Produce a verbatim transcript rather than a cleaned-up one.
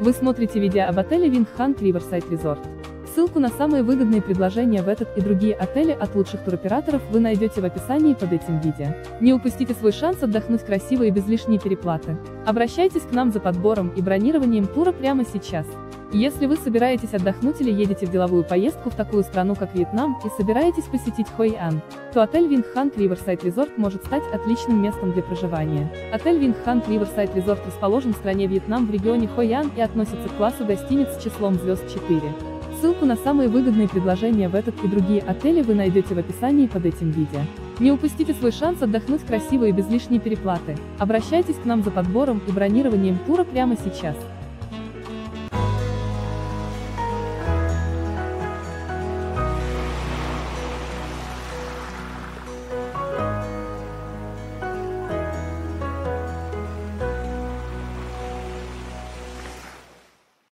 Вы смотрите видео об отеле Vinh Hung Riverside Resort. Ссылку на самые выгодные предложения в этот и другие отели от лучших туроператоров вы найдете в описании под этим видео. Не упустите свой шанс отдохнуть красиво и без лишней переплаты. Обращайтесь к нам за подбором и бронированием тура прямо сейчас. Если вы собираетесь отдохнуть или едете в деловую поездку в такую страну, как Вьетнам, и собираетесь посетить Хой Ан, то отель Vinh Hung Riverside Resort может стать отличным местом для проживания. Отель Vinh Hung Riverside Resort расположен в стране Вьетнам в регионе Хой Ан и относится к классу гостиниц с числом звезд четыре. Ссылку на самые выгодные предложения в этот и другие отели вы найдете в описании под этим видео. Не упустите свой шанс отдохнуть красиво и без лишней переплаты. Обращайтесь к нам за подбором и бронированием тура прямо сейчас.